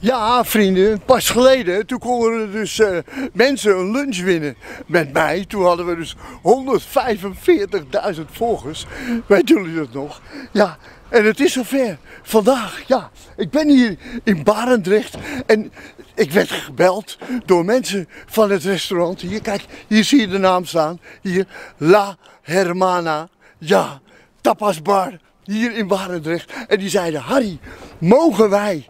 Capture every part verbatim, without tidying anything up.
Ja, vrienden, pas geleden, toen konden er dus uh, mensen een lunch winnen met mij. Toen hadden we dus honderdvijfenveertigduizend volgers, weten jullie dat nog? Ja, en het is zover. Vandaag, ja, ik ben hier in Barendrecht en ik werd gebeld door mensen van het restaurant. Hier, kijk, hier zie je de naam staan, hier, La Hermana, ja, tapasbar, hier in Barendrecht. En die zeiden, Harry, mogen wij...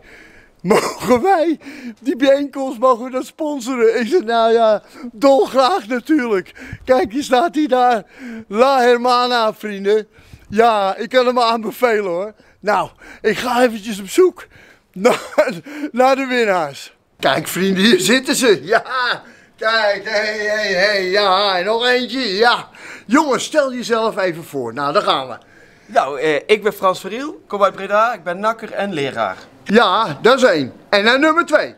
Mogen wij die bijeenkomst, mogen we dat sponsoren? Ik zei, nou ja, dolgraag natuurlijk. Kijk, hier staat hij daar. La Hermana, vrienden. Ja, ik kan hem aanbevelen hoor. Nou, ik ga eventjes op zoek naar, naar de winnaars. Kijk vrienden, hier zitten ze. Ja, kijk, hey, hey, hey, ja, en nog eentje, ja. Jongens, stel jezelf even voor. Nou, daar gaan we. Nou, eh, ik ben Frans Veriel, kom uit Breda, ik ben nakker en leraar. Ja, dat is één. En dan nummer twee.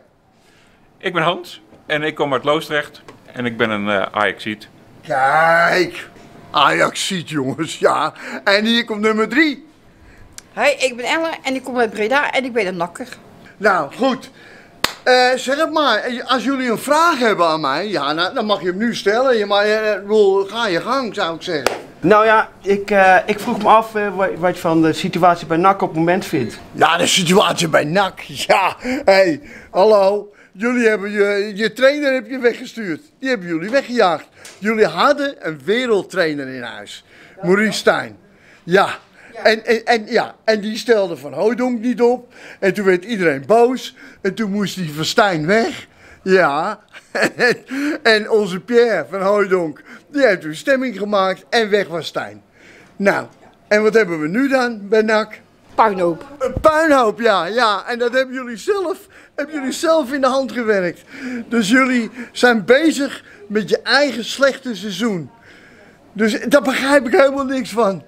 Ik ben Hans en ik kom uit Loosdrecht en ik ben een uh, Ajaxiet. Kijk, Ajaxiet jongens, ja. En hier komt nummer drie. Hoi, ik ben Ellen en ik kom uit Breda en ik ben een nakker. Nou, goed. Uh, zeg het maar, als jullie een vraag hebben aan mij, ja, nou, dan mag je hem nu stellen. Je mag, uh, ga je gang, zou ik zeggen. Nou ja, ik, uh, ik vroeg me af uh, wat je van de situatie bij N A C op het moment vindt. Ja, de situatie bij N A C, ja. Hé, hey, hallo. Jullie hebben je, je trainer heb je weggestuurd. Die hebben jullie weggejaagd. Jullie hadden een wereldtrainer in huis. Ja, Maurice Stijn. Ja. Ja. En, en, en, ja, en die stelde Van Hooijdonk niet op. En toen werd iedereen boos. En toen moest die Van Stijn weg. Ja, en onze Pierre van Hooijdonk, die heeft een stemming gemaakt en weg was Stijn. Nou, en wat hebben we nu dan bij N A C? Puinhoop. Een puinhoop, ja, ja. En dat hebben jullie zelf, hebben jullie zelf in de hand gewerkt. Dus jullie zijn bezig met je eigen slechte seizoen. Dus daar begrijp ik helemaal niks van.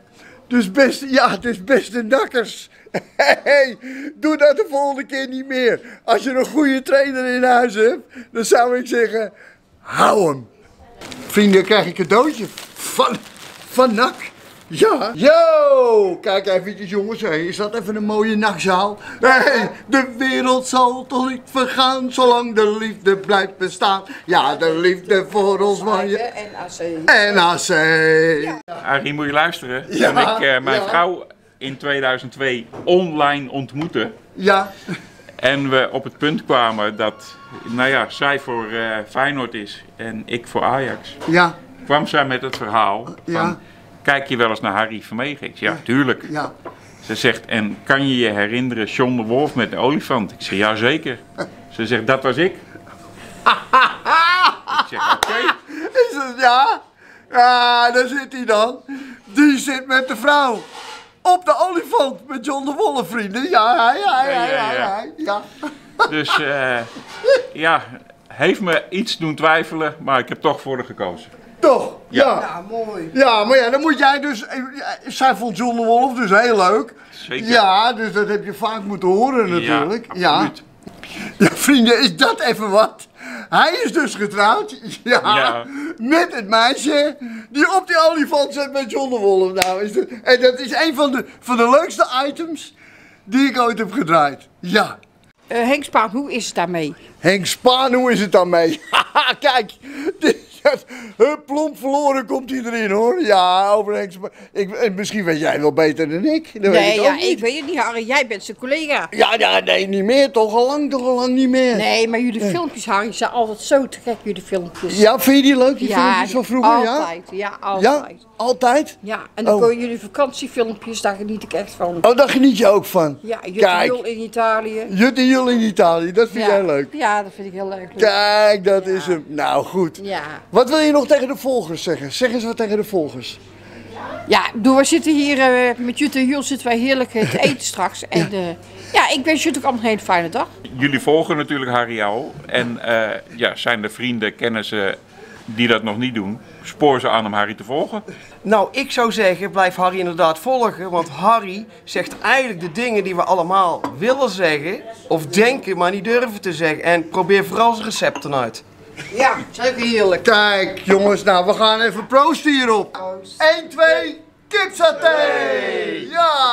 Dus beste, ja, dus beste nakkers, hey, doe dat de volgende keer niet meer. Als je een goede trainer in huis hebt, dan zou ik zeggen, hou hem. Vrienden, krijg ik een cadeautje van, van N A C. Ja. Yo, kijk eventjes jongens, hey, is dat even een mooie nachtzaal? Hey, de wereld zal toch niet vergaan, zolang de liefde blijft bestaan. Ja, de liefde voor ons man. N A C. Arie, moet je luisteren. Ja. Toen ik uh, mijn ja. vrouw in tweeduizend twee online ontmoette. Ja. En we op het punt kwamen dat, nou ja, zij voor uh, Feyenoord is en ik voor Ajax. Ja. Kwam zij met het verhaal van... Ja. Kijk je wel eens naar Harry Vermeig? Ik zei, ja, tuurlijk. Ja. Ze zegt, en kan je je herinneren Sean de Wolf met de olifant? Ik zeg, ja zeker. Ze zegt, dat was ik. Ik zeg, oké. Okay. Is dat ja? Ja, daar zit hij dan. Die zit met de vrouw. Op de olifant met John de Wolf, vrienden. Ja, hij, hij, hij, hij, hij, ja. Dus, uh, ja, heeft me iets doen twijfelen, maar ik heb toch voor haar gekozen. Toch? Ja. Ja. Ja, mooi. Ja, maar ja, dan moet jij dus... Zij vond John de Wolf dus heel leuk. Zeker. Ja, dus dat heb je vaak moeten horen natuurlijk. Ja, absoluut. Ja. Ja, vrienden, is dat even wat? Hij is dus getrouwd, ja, ja, met het meisje die op die olifant zit met John de Wolf. Nou, is dat, en dat is een van de, van de leukste items die ik ooit heb gedraaid. Ja. Uh, Henk Spaan, hoe is het daarmee? Henk Spaan, hoe is het daarmee? Haha, kijk. Hup, plomp verloren komt hij erin hoor. Ja, over Henk Spaan. Ik, misschien weet jij wel beter dan ik. Dat nee, weet ik, ja, niet. Ik weet het niet, Harry. Jij bent zijn collega. Ja, ja, nee, niet meer. Toch al lang, toch al lang niet meer. Nee, maar jullie filmpjes, Harry, zijn altijd zo te gek, jullie filmpjes. Ja, vind je die leuk, die ja, filmpjes van vroeger? Altijd, ja, ja altijd. Ja, altijd? Ja, en dan oh. komen jullie vakantiefilmpjes, daar geniet ik echt van. Oh, daar geniet je ook van? Ja, Jutte Jul in Italië. Jutte Jul in Italië, dat vind ja. jij leuk? Ja, dat vind ik heel leuk. Kijk, dat ja. is hem. Nou, goed. Ja. Wat wil je nog tegen de volgers zeggen? Zeg eens wat tegen de volgers. Ja, we zitten hier uh, met Jutte Jul zitten wij heerlijk te eten straks. En ja, uh, ja ik wens jullie ook allemaal een hele fijne dag. Jullie volgen natuurlijk Harry al. En uh, ja, zijn er vrienden, kennissen die dat nog niet doen? Spoor ze aan om Harry te volgen. Nou, ik zou zeggen, blijf Harry inderdaad volgen. Want Harry zegt eigenlijk de dingen die we allemaal willen zeggen. Of denken, maar niet durven te zeggen. En probeer vooral zijn recepten uit. Ja, zeker heerlijk. Kijk, jongens, nou, we gaan even proosten hierop. één, twee, kipsaté! Ja!